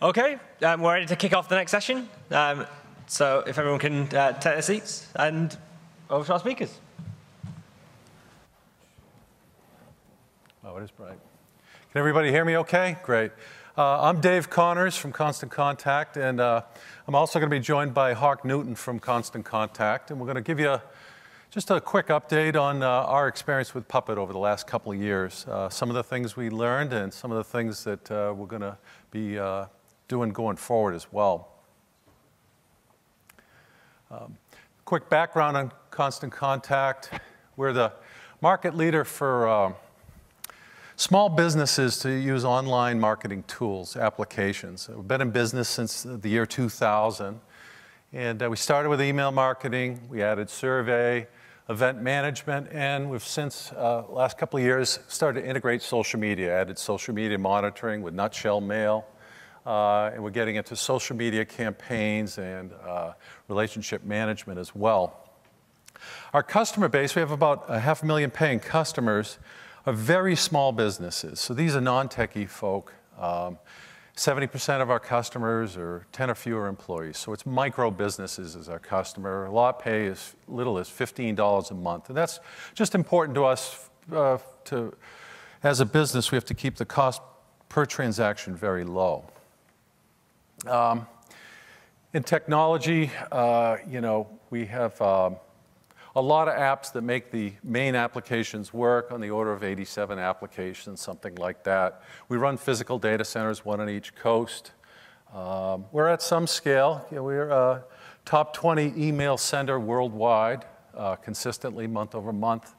Okay, we're ready to kick off the next session. So if everyone can take their seats, and over to our speakers. Oh, it is bright. Can everybody hear me okay? Great. I'm Dave Connors from Constant Contact, and I'm also going to be joined by Hawk Newton from Constant Contact, and we're going to give you just a quick update on our experience with Puppet over the last couple of years. Some of the things we learned and some of the things that we're going to be doing going forward as well. Quick background on Constant Contact. We're the market leader for small businesses to use online marketing tools, applications. We've been in business since the year 2000. And we started with email marketing, we added survey, event management, and we've since, last couple of years, started to integrate social media, added social media monitoring with Nutshell Mail, and we're getting into social media campaigns and relationship management as well. Our customer base, we have about 500,000 paying customers, are very small businesses. So these are non-techie folk. 70% of our customers are 10 or fewer employees. So it's micro businesses as our customer. A lot pay as little as $15 a month. And that's just important to us. As a business, we have to keep the cost per transaction very low. In technology, you know, we have a lot of apps that make the main applications work, on the order of 87 applications, something like that. We run physical data centers, one on each coast. We're at some scale. You know, we're a top 20 email sender worldwide, consistently month over month,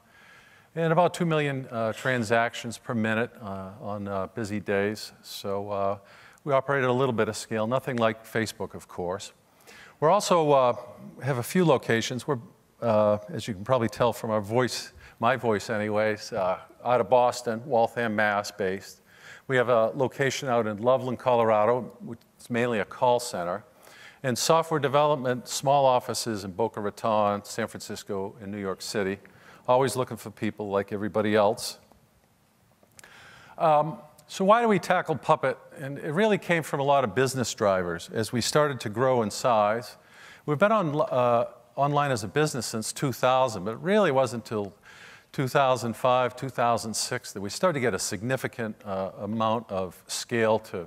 and about 2 million transactions per minute on busy days. So we operate at a little bit of scale, nothing like Facebook, of course. We're also have a few locations. We're as you can probably tell from our voice, my voice anyways, out of Boston, Waltham, Mass based. We have a location out in Loveland, Colorado, which is mainly a call center. And software development, small offices in Boca Raton, San Francisco, and New York City. Always looking for people like everybody else. So why do we tackle Puppet? And it really came from a lot of business drivers. As we started to grow in size, we've been on online as a business since 2000, but it really wasn't until 2005, 2006 that we started to get a significant amount of scale to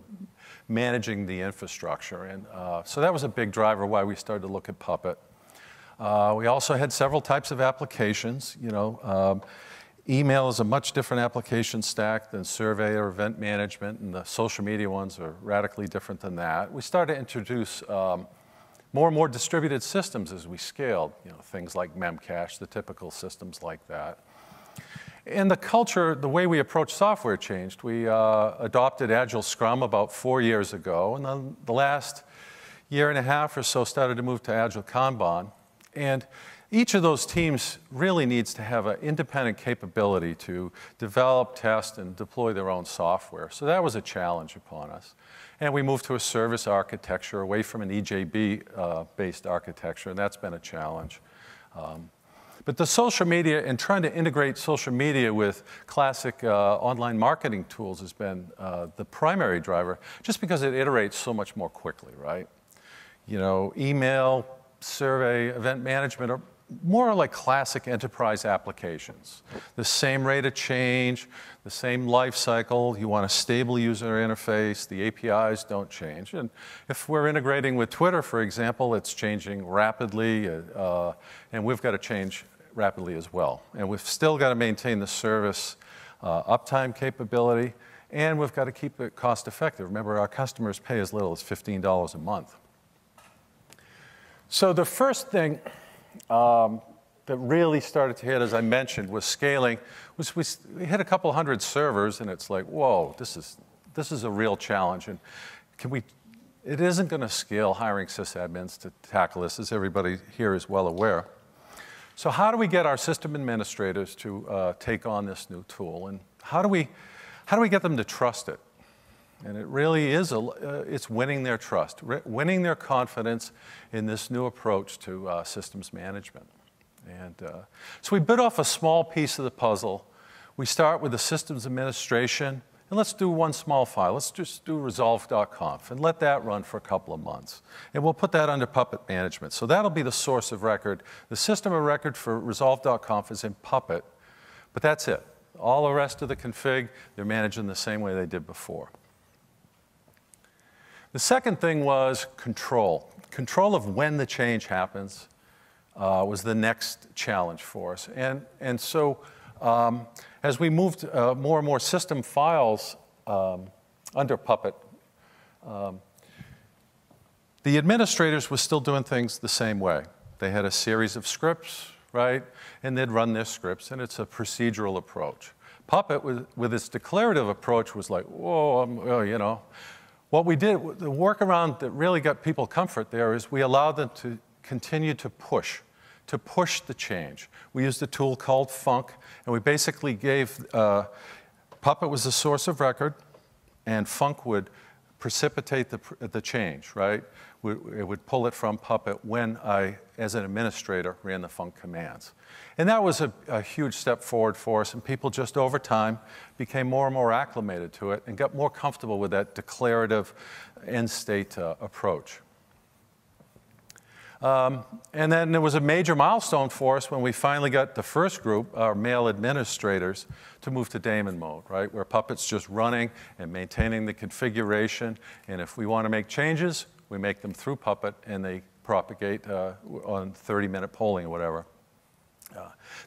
managing the infrastructure. And so that was a big driver why we started to look at Puppet. We also had several types of applications. You know, email is a much different application stack than survey or event management, and the social media ones are radically different than that. We started to introduce more and more distributed systems as we scaled, you know, things like Memcache, the typical systems like that. And the culture, the way we approach software changed. We adopted Agile Scrum about 4 years ago, and then the last year and a half or so started to move to Agile Kanban. And each of those teams really needs to have an independent capability to develop, test, and deploy their own software. So that was a challenge upon us. And we moved to a service architecture, away from an EJB-based architecture, and that's been a challenge. But the social media and trying to integrate social media with classic online marketing tools has been the primary driver, just because it iterates so much more quickly, right? You know, email, survey, event management are more like classic enterprise applications. The same rate of change, the same life cycle, you want a stable user interface, the APIs don't change. And if we're integrating with Twitter, for example, it's changing rapidly, and we've got to change rapidly as well. And we've still got to maintain the service uptime capability, and we've got to keep it cost effective. Remember, our customers pay as little as $15 a month. So the first thing that really started to hit, as I mentioned, was scaling. We hit a couple hundred servers, and it's like, whoa, this is a real challenge. And it isn't going to scale hiring sysadmins to tackle this, as everybody here is well aware. So how do we get our system administrators to take on this new tool, and how do we get them to trust it? And it really is, it's winning their trust, winning their confidence in this new approach to systems management. And so we bit off a small piece of the puzzle. We start with the systems administration, and let's do one small file. Let's just do resolve.conf and let that run for a couple of months. And we'll put that under Puppet management. So that'll be the source of record. The system of record for resolve.conf is in Puppet, but that's it. All the rest of the config, they're managed in the same way they did before. The second thing was control. Control of when the change happens was the next challenge for us. And so as we moved more and more system files under Puppet, the administrators were still doing things the same way. They had a series of scripts, right? And they'd run their scripts, and it's a procedural approach. Puppet, with its declarative approach, was like, whoa, you know. What we did, the workaround that really got people comfort there is we allowed them to continue to push the change. We used a tool called Funk, and we basically gave, Puppet was the source of record, and Funk would precipitate the change, right? It would pull it from Puppet when I, as an administrator, ran the Funk commands. And that was a huge step forward for us, and people just over time became more and more acclimated to it and got more comfortable with that declarative end state approach. And then there was a major milestone for us when we finally got the first group, our mail administrators, to move to daemon mode, right? Where Puppet's just running and maintaining the configuration, and if we want to make changes, we make them through Puppet, and they propagate on 30-minute polling or whatever.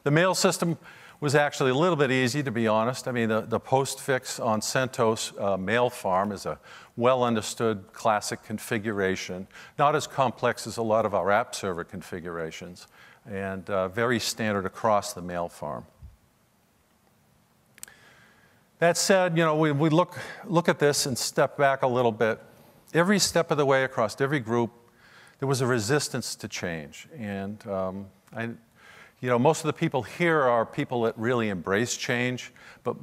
The mail system was actually a little bit easy, to be honest. I mean, the postfix on CentOS mail farm is a well-understood classic configuration, not as complex as a lot of our app server configurations, and very standard across the mail farm. That said, you know, we look at this and step back a little bit. Every step of the way across every group, there was a resistance to change, and you know, most of the people here are people that really embrace change, but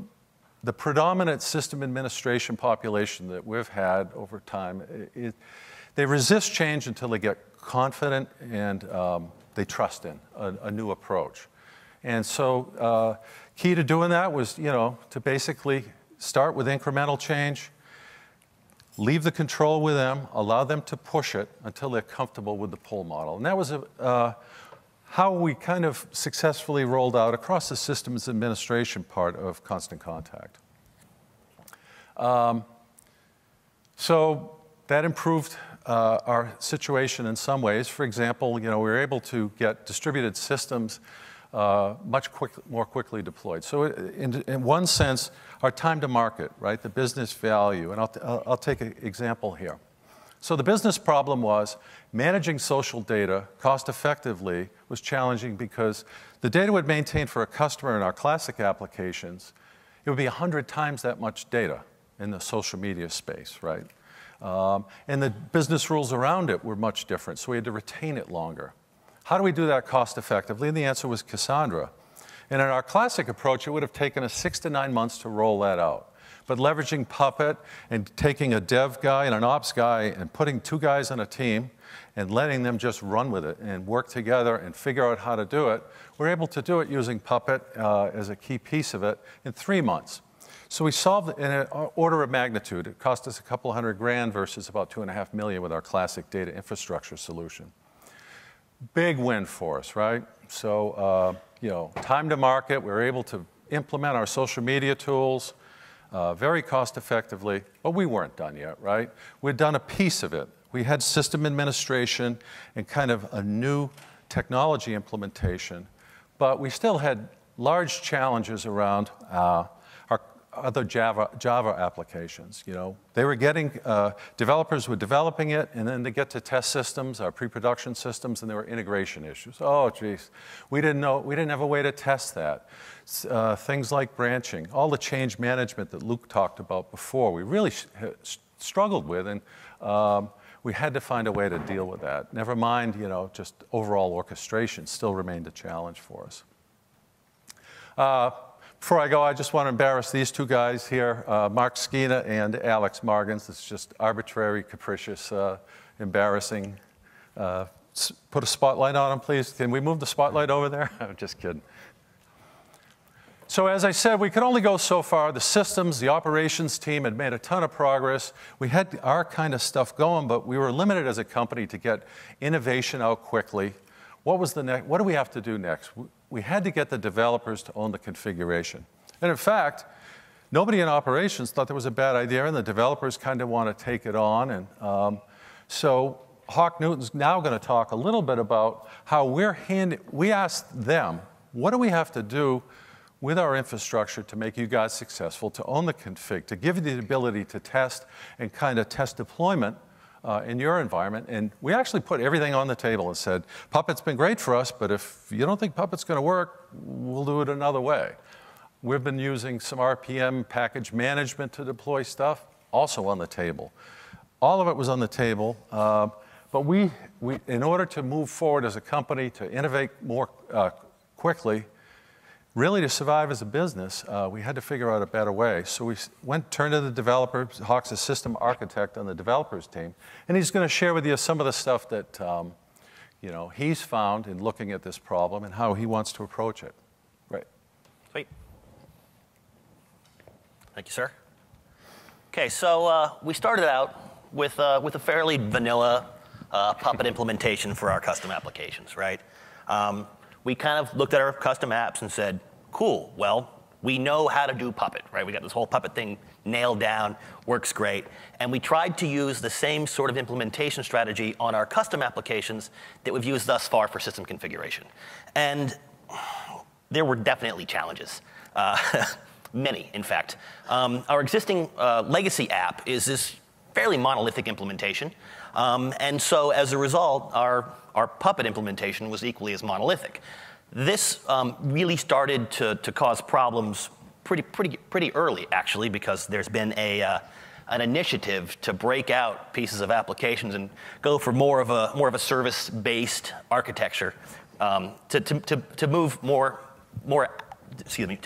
the predominant system administration population that we've had over time, they resist change until they get confident and they trust in a new approach. And so key to doing that was, you know, to basically start with incremental change, leave the control with them, allow them to push it until they're comfortable with the pull model. And that was how we kind of successfully rolled out across the systems administration part of Constant Contact. So that improved our situation in some ways. For example, you know, we were able to get distributed systems more quickly deployed. So in one sense, our time to market, right, the business value, and I'll take an example here. So the business problem was managing social data cost effectively was challenging because the data we'd maintain for a customer in our classic applications, it would be 100 times that much data in the social media space, right? And the business rules around it were much different, so we had to retain it longer. How do we do that cost effectively? And the answer was Cassandra. And in our classic approach, it would have taken us 6 to 9 months to roll that out. But leveraging Puppet and taking a dev guy and an ops guy and putting two guys on a team and letting them just run with it and work together and figure out how to do it, we're able to do it using Puppet as a key piece of it in 3 months. So we solved it in an order of magnitude. It cost us a couple $100,000 versus about $2.5 million with our classic data infrastructure solution. Big win for us, right? So, you know, time to market, we were able to implement our social media tools, very cost effectively, but we weren't done yet, right? We'd done a piece of it. We had system administration and kind of a new technology implementation, but we still had large challenges around our other Java applications, you know. They were getting, developers were developing it, and then they get to test systems, our pre-production systems, and there were integration issues. Oh, geez, we didn't have a way to test that. Things like branching, all the change management that Luke talked about before, we really struggled with, and we had to find a way to deal with that. Never mind, you know, just overall orchestration still remained a challenge for us. Before I go, I just want to embarrass these two guys here, Mark Skina and Alex Margins. It's just arbitrary, capricious, embarrassing. Put a spotlight on them, please. Can we move the spotlight over there? I'm just kidding. So as I said, we could only go so far. The systems, the operations team had made a ton of progress. We had our kind of stuff going, but we were limited as a company to get innovation out quickly. What was the next? What do we have to do next? We had to get the developers to own the configuration. And in fact, nobody in operations thought that was a bad idea, and the developers kind of want to take it on. And so Hawk Newton's now going to talk a little bit about how we asked them, what do we have to do with our infrastructure to make you guys successful, to own the config, to give you the ability to test and kind of test deployment in your environment. And we actually put everything on the table and said, Puppet's been great for us, but if you don't think Puppet's going to work, we'll do it another way. We've been using some RPM package management to deploy stuff, also on the table. All of it was on the table, but we in order to move forward as a company, to innovate more quickly, really to survive as a business, we had to figure out a better way. So we turned to the developers. Hawk's a system architect on the developers team, and he's going to share with you some of the stuff that you know, he's found in looking at this problem and how he wants to approach it. Right. Sweet. Thank you, sir. Okay, so we started out with a fairly vanilla Puppet implementation for our custom applications, right? We kind of looked at our custom apps and said, cool, well, we know how to do Puppet, right? We got this whole Puppet thing nailed down, works great. And we tried to use the same sort of implementation strategy on our custom applications that we've used thus far for system configuration. And there were definitely challenges. Many, in fact. Our existing legacy app is this fairly monolithic implementation. And so as a result, our Puppet implementation was equally as monolithic. This really started to cause problems pretty early, actually, because there's been a, an initiative to break out pieces of applications and go for more of a service-based architecture to move to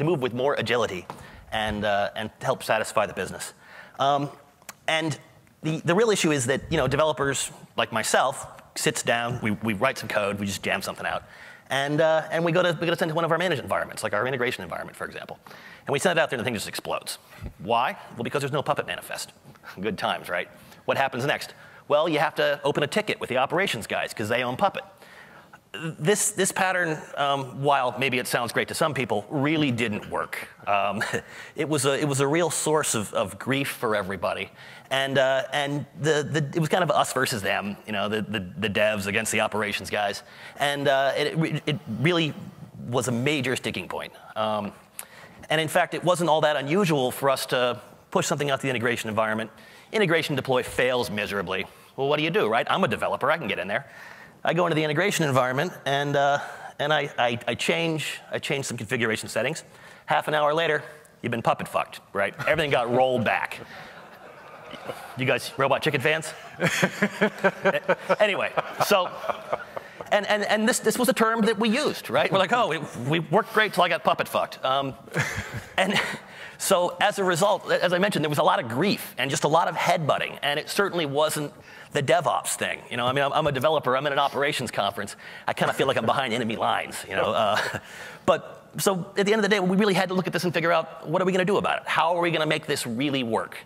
move with more agility and help satisfy the business. And the real issue is that, you know, developers like myself sits down, we write some code, we just jam something out, and we go to send it to one of our managed environments, like our integration environment, for example, and we send it out there and the thing just explodes. Why? Well, because there's no Puppet manifest. Good times, right? What happens next? Well, you have to open a ticket with the operations guys because they own Puppet. This pattern, while maybe it sounds great to some people, really didn't work. It was a real source of grief for everybody, and it was kind of us versus them, you know, the devs against the operations guys, and it really was a major sticking point. And in fact, it wasn't all that unusual for us to push something out to the integration environment. Integration deploy fails miserably. Well, what do you do, right? I'm a developer. I can get in there. I go into the integration environment, and I change some configuration settings. Half an hour later, you've been Puppet fucked, right? Everything got rolled back. You guys Robot Chicken fans? Anyway, so, and this was a term that we used, right? We're like, oh, we worked great till I got Puppet fucked. And so as a result, as I mentioned, there was a lot of grief and just a lot of headbutting, and it certainly wasn't the DevOps thing. You know, I mean, I'm a developer. I'm at an operations conference. I kind of feel like I'm behind enemy lines, you know. But so at the end of the day, we really had to look at this and figure out, what are we going to do about it? How are we going to make this really work?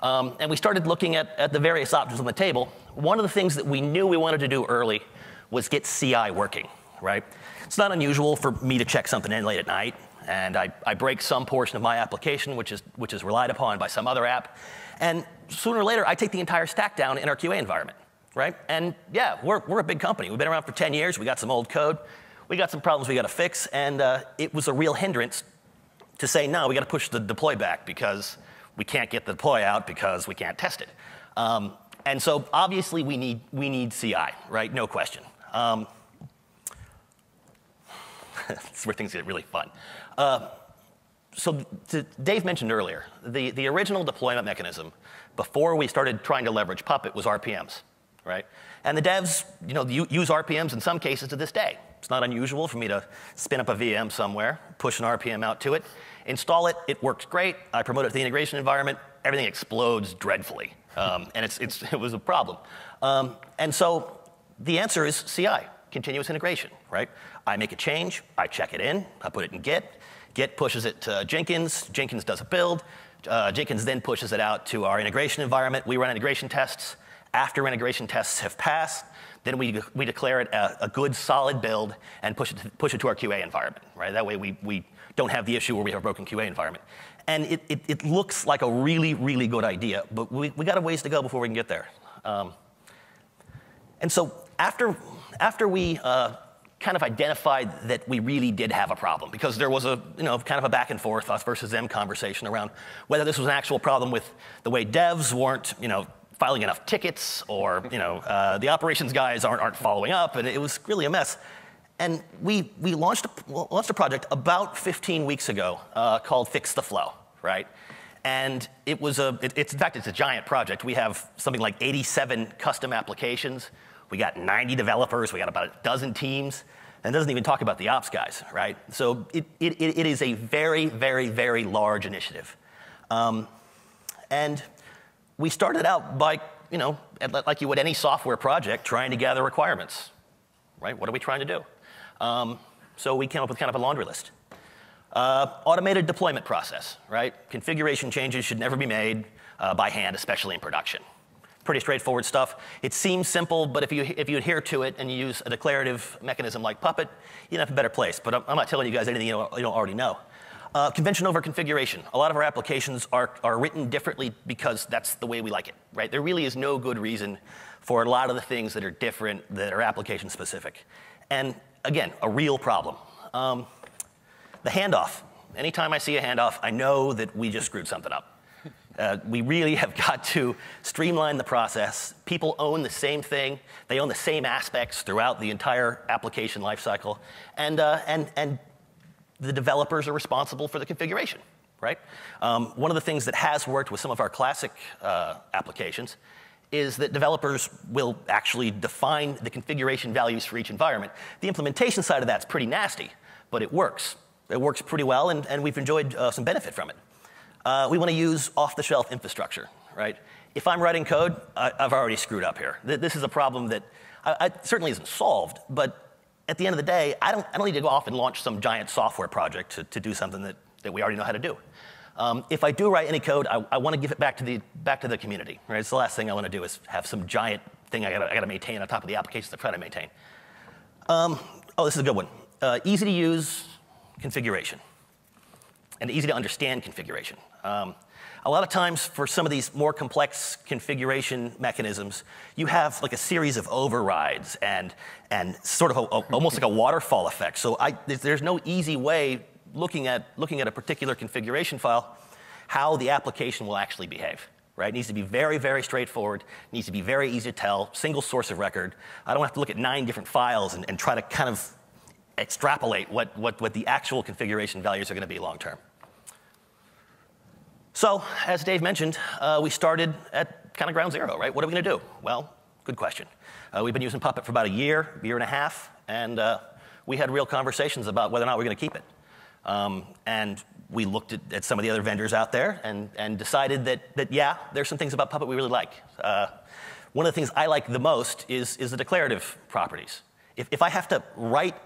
And we started looking at the various options on the table. One of the things that we knew we wanted to do early was get CI working, right? It's not unusual for me to check something in late at night, and I break some portion of my application, which is relied upon by some other app. And sooner or later, I take the entire stack down in our QA environment, right? And yeah, we're a big company. We've been around for 10 years. We got some old code. We got some problems we got to fix. And it was a real hindrance to say, no, we got to push the deploy back because we can't get the deploy out because we can't test it. And so obviously, we need CI, right? No question. That's where things get really fun. So Dave mentioned earlier, the original deployment mechanism before we started trying to leverage Puppet was RPMs, right? And the devs, you know, use RPMs in some cases to this day. It's not unusual for me to spin up a VM somewhere, push an RPM out to it, install it, it works great, I promote it to the integration environment, everything explodes dreadfully. And it was a problem. And so the answer is CI, continuous integration, right? I make a change, I check it in, I put it in Git, Git pushes it to Jenkins. Jenkins does a build. Jenkins then pushes it out to our integration environment. We run integration tests. After integration tests have passed, then we declare it a good solid build and push it to our QA environment. Right? That way we don't have the issue where we have a broken QA environment. And it looks like a really, really good idea, but we got a ways to go before we can get there. And so after we kind of identified that we really did have a problem, because there was a kind of a back and forth, us versus them conversation around whether this was an actual problem with the way devs weren't filing enough tickets, or the operations guys aren't following up, and it was really a mess. And we launched a project about 15 weeks ago called Fix the Flow, right? And it was in fact, it's a giant project. We have something like 87 custom applications. We got 90 developers. We got about a dozen teams. And it doesn't even talk about the ops guys, right? So it is a very, very, very large initiative. And we started out by, like you would any software project, trying to gather requirements, right? What are we trying to do? So we came up with kind of a laundry list. Automated deployment process, right? Configuration changes should never be made by hand, especially in production. Pretty straightforward stuff. It seems simple, but if you adhere to it and you use a declarative mechanism like Puppet, you'd have a better place. But I'm not telling you guys anything you don't already know. Convention over configuration. A lot of our applications are written differently because that's the way we like it, right? There really is no good reason for a lot of the things that are different, that are application specific. And again, a real problem. The handoff. Anytime I see a handoff, I know that we just screwed something up. We really have got to streamline the process. People own the same thing. They own the same aspects throughout the entire application lifecycle. And the developers are responsible for the configuration, right? One of the things that has worked with some of our classic applications is that developers will actually define the configuration values for each environment. The implementation side of that's pretty nasty, but it works. It works pretty well, and we've enjoyed some benefit from it. We want to use off-the-shelf infrastructure, right? If I'm writing code, I've already screwed up here. This is a problem that certainly isn't solved, but at the end of the day, I don't need to go off and launch some giant software project to do something that we already know how to do. If I do write any code, I want to give it back to the community, right? It's the last thing I want to do is have some giant thing I gotta maintain on top of the applications I try to maintain. Oh, this is a good one. Easy to use configuration and easy to understand configuration. A lot of times for some of these more complex configuration mechanisms, you have like a series of overrides and sort of almost like a waterfall effect. So there's no easy way looking at a particular configuration file how the application will actually behave. Right? It needs to be very, very straightforward. It needs to be very easy to tell. Single source of record. I don't have to look at 9 different files and try to kind of extrapolate what the actual configuration values are going to be long term. So, as Dave mentioned, we started at kind of ground zero, right? What are we going to do? Well, good question. We've been using Puppet for about a year and a half, and we had real conversations about whether or not we're going to keep it. And we looked at some of the other vendors out there and decided that yeah, there's some things about Puppet we really like. One of the things I like the most is the declarative properties. If I have to write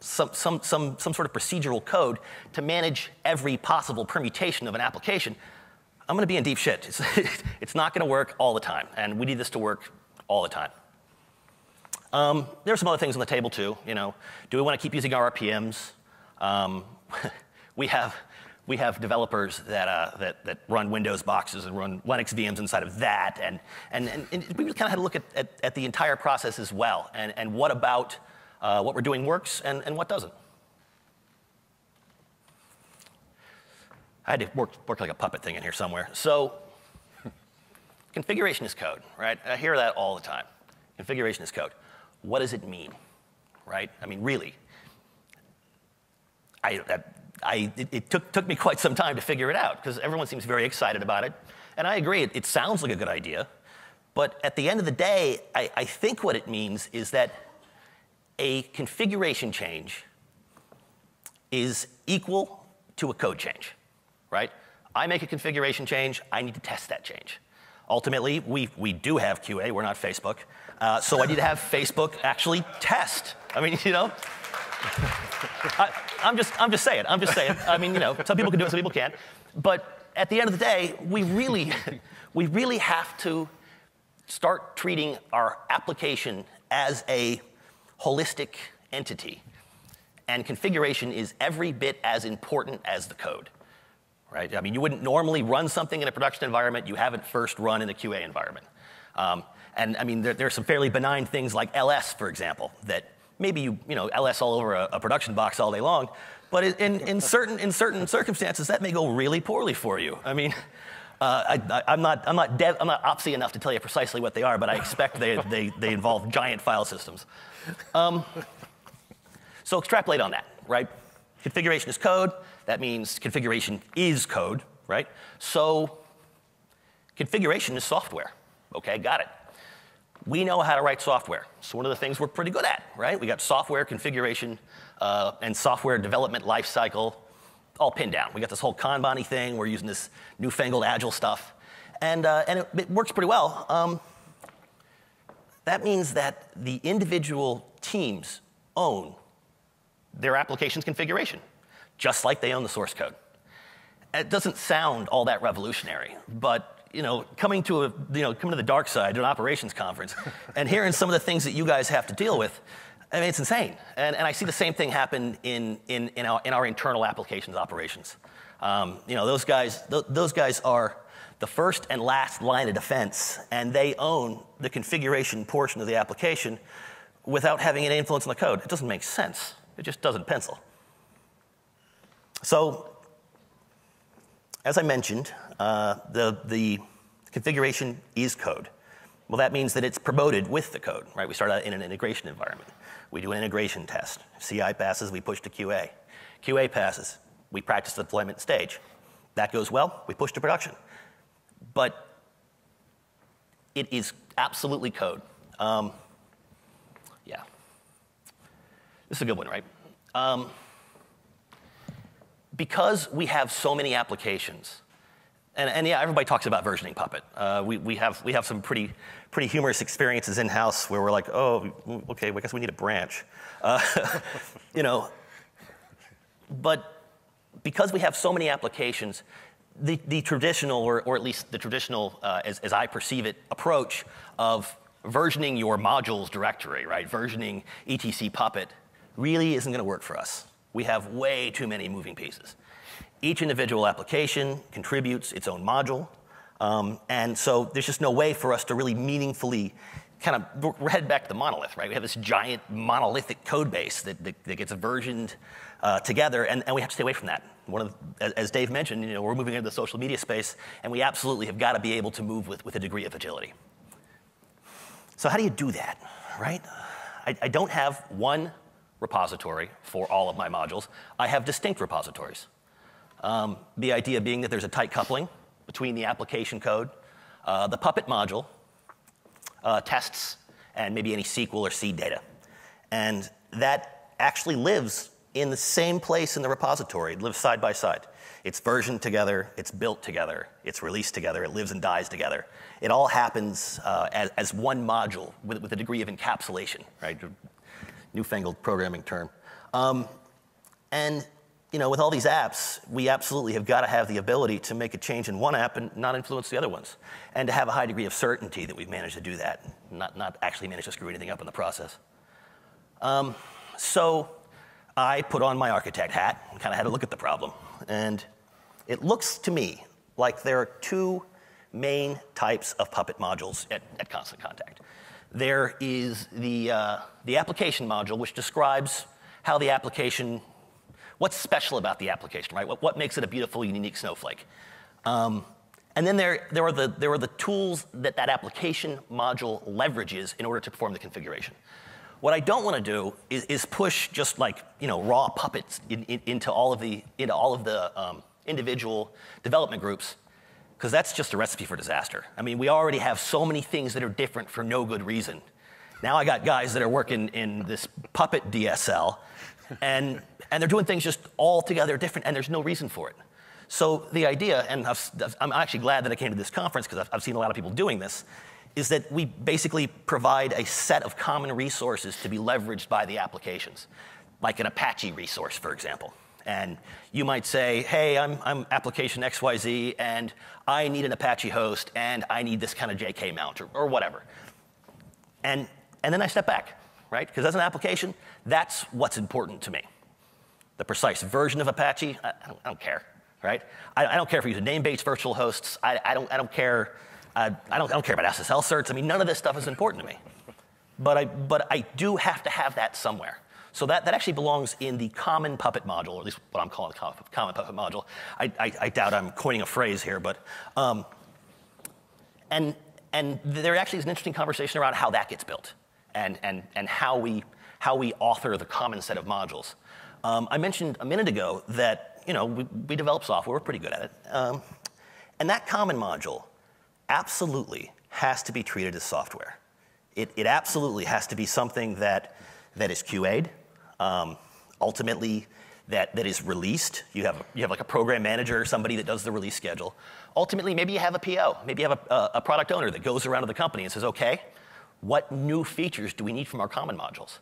some sort of procedural code to manage every possible permutation of an application, I'm going to be in deep shit. It's not going to work all the time, and we need this to work all the time. There are some other things on the table too. Do we want to keep using our RPMs? We have developers that run Windows boxes and run Linux VMs inside of that, and we kind of had a look at the entire process as well, and what about what we're doing works and what doesn't. I had to work like a Puppet thing in here somewhere. So configuration is code, right? I hear that all the time. Configuration is code. What does it mean, right? I mean, really. It took me quite some time to figure it out because everyone seems very excited about it. And I agree, it sounds like a good idea. But at the end of the day, I think what it means is that a configuration change is equal to a code change, right? I make a configuration change, I need to test that change. Ultimately, we do have QA, we're not Facebook, so I need to have Facebook actually test. I mean, I'm just saying. I mean, you know, some people can do it, some people can't. But at the end of the day, we really have to start treating our application as a holistic entity. And configuration is every bit as important as the code, right? I mean, you wouldn't normally run something in a production environment you haven't first run in a QA environment. And I mean, there are some fairly benign things like LS, for example, that maybe you know LS all over a production box all day long, but in certain circumstances that may go really poorly for you. I mean, I'm not opsy enough to tell you precisely what they are, but I expect they involve giant file systems. So extrapolate on that, right? Configuration is code. That means configuration is code, right? So configuration is software. Okay, got it. We know how to write software. So one of the things we're pretty good at, right? We got software configuration and software development lifecycle all pinned down. We got this whole Kanban-y thing. We're using this newfangled agile stuff. And it works pretty well. That means that the individual teams own their application's configuration, just like they own the source code. And it doesn't sound all that revolutionary, but you know, coming to the dark side to an operations conference and hearing some of the things that you guys have to deal with, I mean, it's insane. And I see the same thing happen in our internal applications operations. You know, those guys are the first and last line of defense, and they own the configuration portion of the application without having any influence on the code. It doesn't make sense. It just doesn't pencil. So, as I mentioned, the configuration is code. Well, that means that it's promoted with the code, right? We start out in an integration environment. We do an integration test. CI passes, we push to QA. QA passes, we practice the deployment stage. That goes well, we push to production. But it is absolutely code. Yeah. This is a good one, right? Because we have so many applications, and yeah, everybody talks about versioning Puppet. We have some pretty humorous experiences in house where we're like, oh, okay, well, I guess we need a branch, you know. But because we have so many applications, the traditional, or at least the traditional, as I perceive it, approach of versioning your modules directory, right? Versioning etc Puppet really isn't going to work for us. We have way too many moving pieces. Each individual application contributes its own module. And so there's just no way for us to really meaningfully kind of head back to the monolith, right? We have this giant monolithic code base that gets versioned together, and we have to stay away from that. As Dave mentioned, you know, we're moving into the social media space, and we absolutely have got to be able to move with a degree of agility. So how do you do that, right? I don't have one repository for all of my modules. I have distinct repositories. The idea being that there's a tight coupling between the application code, the Puppet module, tests, and maybe any SQL or C data. And that actually lives in the same place in the repository. It lives side by side. It's versioned together, it's built together, it's released together, it lives and dies together. It all happens as one module with a degree of encapsulation, right? Newfangled programming term. And you know, with all these apps, we absolutely have got to have the ability to make a change in one app and not influence the other ones, and to have a high degree of certainty that we've managed to do that, not actually managed to screw anything up in the process. So I put on my architect hat and kind of had a look at the problem. And it looks to me like there are two main types of Puppet modules at Constant Contact. There is the application module, which describes how the application, what's special about the application, right? What makes it a beautiful, unique snowflake? And then there are the tools that application module leverages in order to perform the configuration. What I don't want to do is push just like, you know, raw Puppets into all of the individual development groups, because that's just a recipe for disaster. I mean, we already have so many things that are different for no good reason. Now I got guys that are working in this Puppet DSL, and they're doing things just all together different, and there's no reason for it. So the idea, and I'm actually glad that I came to this conference because I've seen a lot of people doing this, is that we basically provide a set of common resources to be leveraged by the applications. like an Apache resource, for example. And you might say, hey, I'm application XYZ, and I need an Apache host, and I need this kind of JK mount, or whatever. And then I step back, right? Because as an application, that's what's important to me. The precise version of Apache, I don't care, right? I don't care if you use name-based virtual hosts. I don't care. I don't care about SSL certs. I mean, none of this stuff is important to me. But I do have to have that somewhere. So that actually belongs in the common Puppet module, or at least what I'm calling the common Puppet module. I doubt I'm coining a phrase here, but and there actually is an interesting conversation around how that gets built, and how we author the common set of modules. I mentioned a minute ago that we develop software, we're pretty good at it, and that common module absolutely has to be treated as software. It absolutely has to be something that is QA'd, ultimately that is released. You have like a program manager or somebody that does the release schedule. Ultimately, maybe you have a PO, maybe you have a product owner that goes around to the company and says, okay, what new features do we need from our common modules?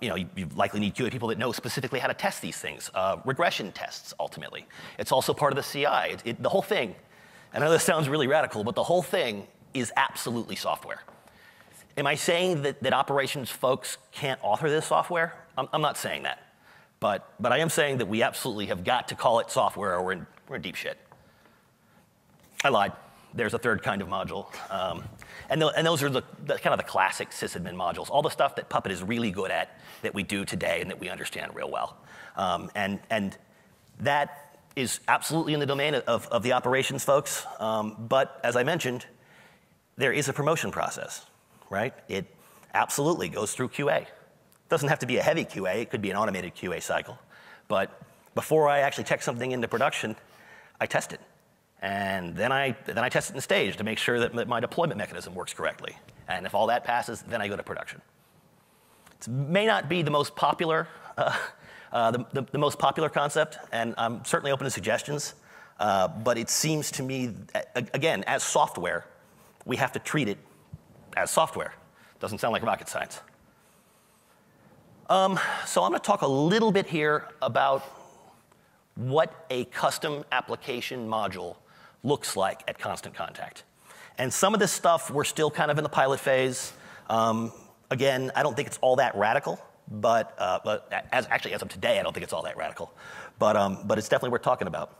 You likely need QA people that know specifically how to test these things. Regression tests, ultimately. It's also part of the CI. The whole thing, I know this sounds really radical, but the whole thing is absolutely software. Am I saying that operations folks can't author this software? I'm not saying that. But I am saying that we absolutely have got to call it software, or we're in deep shit. I lied. There's a third kind of module. And those are the kind of the classic sysadmin modules, all the stuff that Puppet is really good at that we do today and that we understand real well. And that is absolutely in the domain of the operations folks. But as I mentioned, there is a promotion process. Right? It absolutely goes through QA. It doesn't have to be a heavy QA. It could be an automated QA cycle. But before I actually check something into production, I test it. And then I test it in stage to make sure that my deployment mechanism works correctly. And if all that passes, then I go to production. It may not be the most popular, the most popular concept, and I'm certainly open to suggestions. But it seems to me, again, as software, we have to treat it as software. Doesn't sound like rocket science. So I'm going to talk a little bit here about what a custom application module looks like at Constant Contact. And some of this stuff we're still kind of in the pilot phase. Again, I don't think it's all that radical, but as of today, I don't think it's all that radical. But it's definitely worth talking about.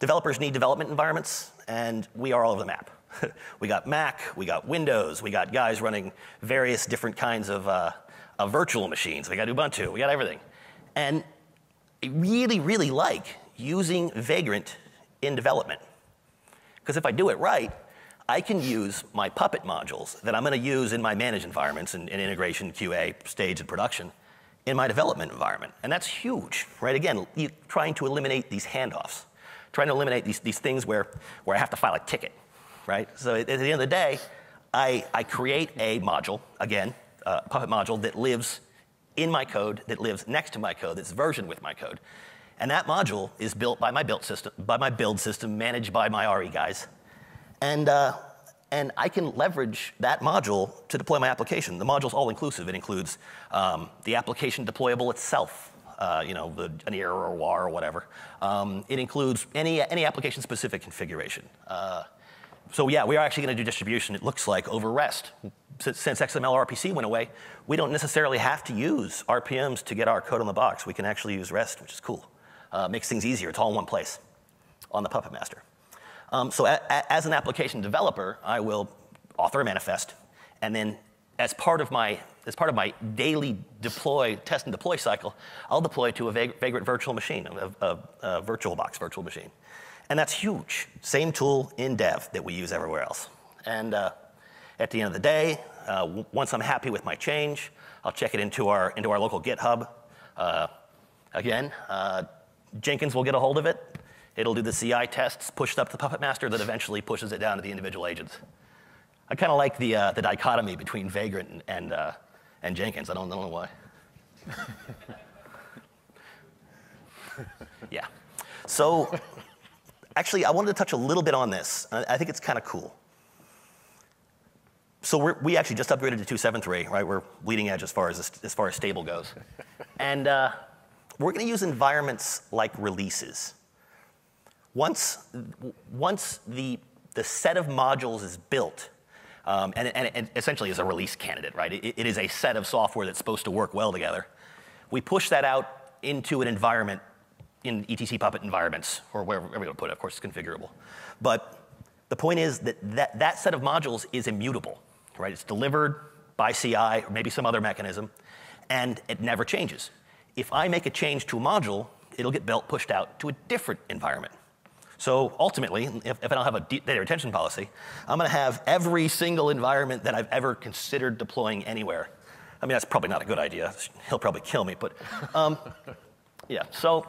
Developers need development environments, and we are all over the map. We got Mac, we got Windows, we got guys running various different kinds of virtual machines. We got Ubuntu, we got everything. And I really, really like using Vagrant in development. Because if I do it right, I can use my Puppet modules that I'm going to use in my managed environments and in integration, QA, stage, and production in my development environment. And that's huge, right? Again, you're trying to eliminate these handoffs, trying to eliminate these things where I have to file a ticket. Right? So at the end of the day, I create a module, again, a Puppet module that lives in my code, that lives next to my code, that's versioned with my code. And that module is built by my build system, managed by my RE guys. And I can leverage that module to deploy my application. The module's all-inclusive. It includes the application deployable itself, an ER or WAR or whatever. It includes any application-specific configuration. So yeah, we are actually going to do distribution, it looks like, over REST. Since XML RPC went away, we don't necessarily have to use RPMs to get our code on the box. We can actually use REST, which is cool. Makes things easier. It's all in one place on the Puppet Master. So as an application developer, I will author a manifest, and then as part of my daily deploy, test and deploy cycle, I'll deploy to a Vagrant virtual machine, a VirtualBox virtual machine. And that's huge. Same tool in dev that we use everywhere else. And at the end of the day, once I'm happy with my change, I'll check it into our local GitHub. Again, Jenkins will get a hold of it. It'll do the CI tests, push it up to the Puppet Master, that eventually pushes it down to the individual agents. I kind of like the dichotomy between Vagrant and Jenkins. I don't know why. Yeah. So. Actually, I wanted to touch a little bit on this. I think it's kind of cool. So we actually just upgraded to 2.7.3, right? We're bleeding edge as far as stable goes. And we're going to use environments like releases. Once the set of modules is built, and it essentially is a release candidate, right? It is a set of software that's supposed to work well together. We push that out into an environment, in ETC Puppet environments, or wherever we want to put it. Of course, it's configurable. But the point is that set of modules is immutable, right? It's delivered by CI or maybe some other mechanism, and it never changes. If I make a change to a module, it'll get built, pushed out to a different environment. So ultimately, if I don't have a data retention policy, I'm going to have every single environment that I've ever considered deploying anywhere. I mean, that's probably not a good idea. He'll probably kill me, but yeah. So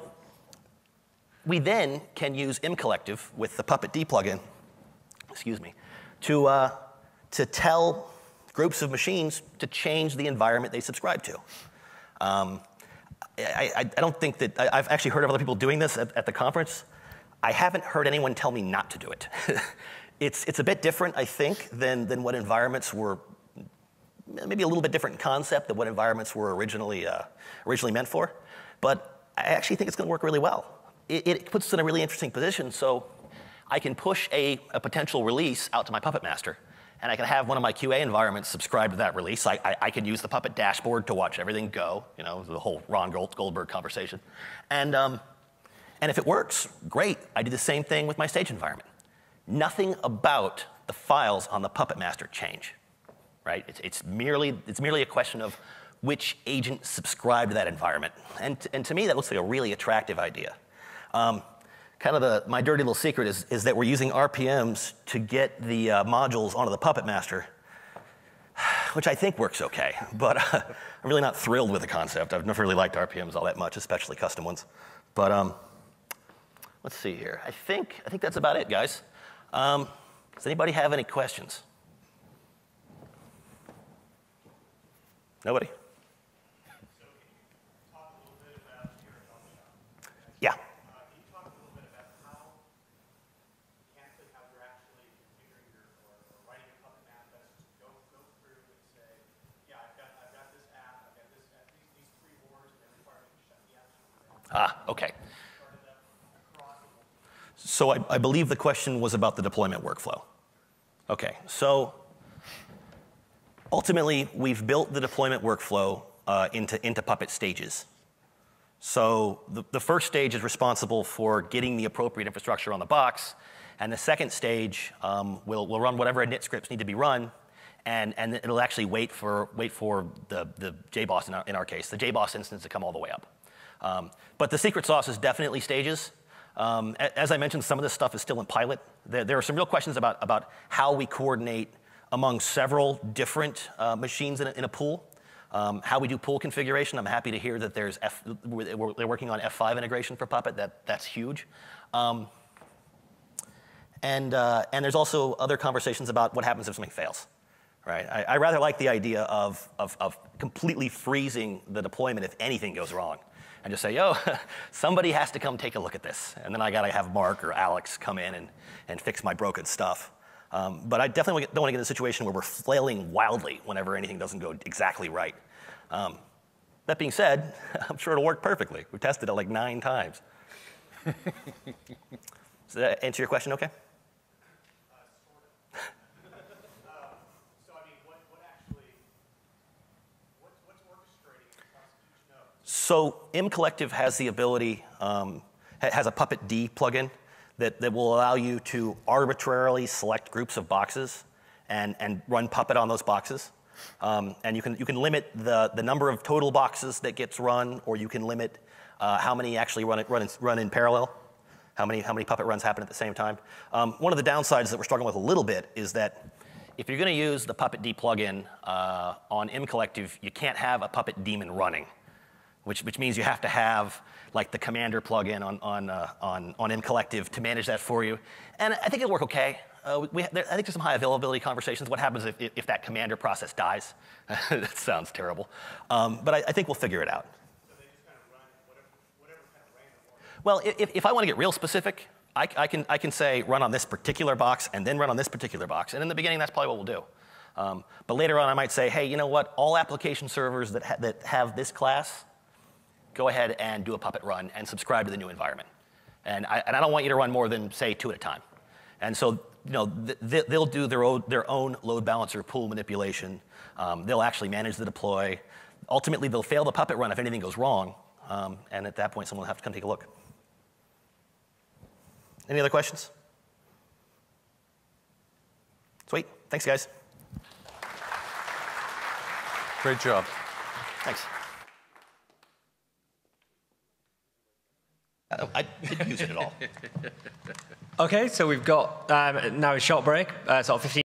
we then can use MCollective with the Puppet D plugin, excuse me, to tell groups of machines to change the environment they subscribe to. I don't think that I've actually heard of other people doing this at the conference. I haven't heard anyone tell me not to do it. It's a bit different, I think, than what environments were, maybe a little bit different in concept than what environments were originally meant for. But I actually think it's going to work really well. It puts us in a really interesting position. So I can push a potential release out to my Puppet master, and I can have one of my QA environments subscribe to that release. I can use the Puppet dashboard to watch everything go, you know, the whole Ron Goldberg conversation. And if it works, great. I do the same thing with my stage environment. Nothing about the files on the Puppet master change, right? It's merely a question of which agent subscribed to that environment. And to me, that looks like a really attractive idea. Kind of my dirty little secret is that we're using RPMs to get the modules onto the Puppet master, which I think works okay. But I'm really not thrilled with the concept. I've never really liked RPMs all that much, especially custom ones. But let's see here. I think that's about it, guys. Does anybody have any questions? Nobody? So can you talk a little bit about your help shop? Yeah. Can you talk a little bit about how you're actually configuring your or writing a Puppet manifest to go through and say, yeah, I've got this app, I've got this app, these three words, and then require me to shut the app down. Ah, okay. So I believe the question was about the deployment workflow. OK, so ultimately, we've built the deployment workflow into Puppet stages. So the first stage is responsible for getting the appropriate infrastructure on the box. And the second stage will run whatever init scripts need to be run. And it'll actually wait for the JBoss, in our case, the JBoss instance to come all the way up. But the secret sauce is definitely stages. As I mentioned, some of this stuff is still in pilot. There are some real questions about how we coordinate among several different machines in a pool, how we do pool configuration. I'm happy to hear that they're working on F5 integration for Puppet. That's huge. And there's also other conversations about what happens if something fails. Right? I rather like the idea of completely freezing the deployment if anything goes wrong. And just say, yo, somebody has to come take a look at this. And then I got to have Mark or Alex come in and fix my broken stuff. But I definitely don't want to get in a situation where we're flailing wildly whenever anything doesn't go exactly right. That being said, I'm sure it'll work perfectly. We've tested it like 9 times. Does that answer your question OK? So MCollective has the ability, has a Puppet D plugin that will allow you to arbitrarily select groups of boxes and run Puppet on those boxes. And you can limit the number of total boxes that gets run, or you can limit how many actually run in parallel, how many Puppet runs happen at the same time. One of the downsides that we're struggling with a little bit is that if you're going to use the Puppet D plugin on MCollective, you can't have a Puppet daemon running. Which means you have to have like the Commander plugin on MCollective to manage that for you, and I think it'll work okay. I think there's some high availability conversations. What happens if that Commander process dies? That sounds terrible, but I think we'll figure it out. So they just kind of run whatever kind of random order. Well, if I want to get real specific, I can say run on this particular box and then run on this particular box, and in the beginning that's probably what we'll do. But later on, I might say, hey, you know what? All application servers that have this class, go ahead and do a Puppet run and subscribe to the new environment. And I don't want you to run more than, say, 2 at a time. And so they'll do their own load balancer pool manipulation. They'll actually manage the deploy. Ultimately, they'll fail the Puppet run if anything goes wrong. And at that point, someone will have to come take a look. Any other questions? Sweet. Thanks, guys. Great job. Thanks. I didn't use it at all. OK, so we've got now a short break, sort of 15.